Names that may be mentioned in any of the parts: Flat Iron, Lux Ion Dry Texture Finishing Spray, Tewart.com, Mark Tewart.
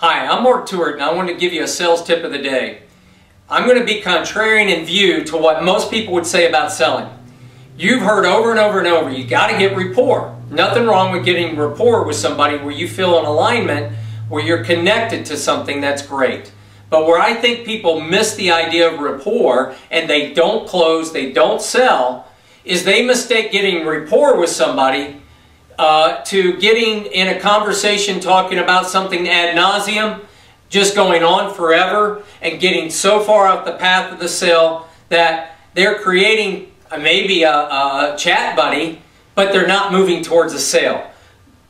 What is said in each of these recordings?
Hi, I'm Mark Tewart and I want to give you a sales tip of the day. I'm going to be contrarian in view to what most people would say about selling. You've heard over and over and over, you got to get rapport. Nothing wrong with getting rapport with somebody where you feel an alignment, where you're connected to something that's great. But where I think people miss the idea of rapport and they don't close, they don't sell, is they mistake getting rapport with somebody to getting in a conversation talking about something ad nauseum, just going on forever and getting so far off the path of the sale that they're creating maybe a chat buddy, but they're not moving towards a sale.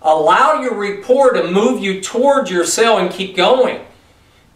Allow your rapport to move you towards your sale and keep going.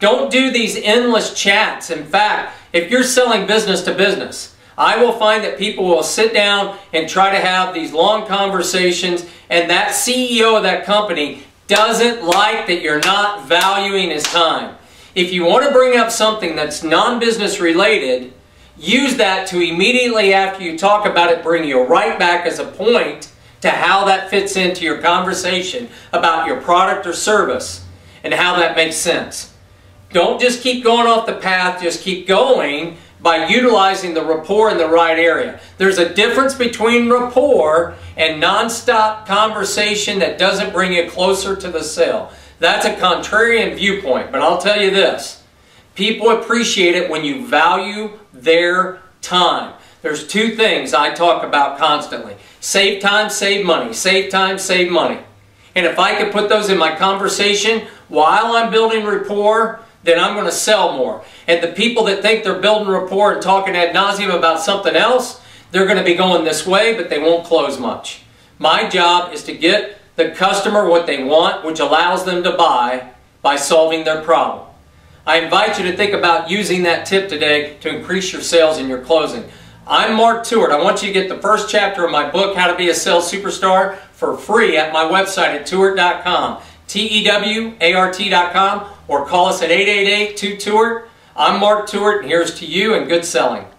Don't do these endless chats. In fact, if you're selling business to business, I will find that people will sit down and try to have these long conversations, and that CEO of that company doesn't like that you're not valuing his time. If you want to bring up something that's non-business related, use that to immediately after you talk about it, bring you right back as a point to how that fits into your conversation about your product or service and how that makes sense. Don't just keep going off the path, just keep going by utilizing the rapport in the right area. There's a difference between rapport and nonstop conversation that doesn't bring you closer to the sale. That's a contrarian viewpoint, but I'll tell you this. People appreciate it when you value their time. There's two things I talk about constantly. Save time, save money. Save time, save money. And if I could put those in my conversation while I'm building rapport, then I'm going to sell more. And the people that think they're building rapport and talking ad nauseum about something else, they're going to be going this way, but they won't close much. My job is to get the customer what they want, which allows them to buy by solving their problem. I invite you to think about using that tip today to increase your sales and your closing. I'm Mark Tewart. I want you to get the first chapter of my book, How to Be a Sales Superstar, for free at my website at tewart.com. TEWART.com, or call us at 888-2-TEWART. I'm Mark Tewart, and here's to you and good selling.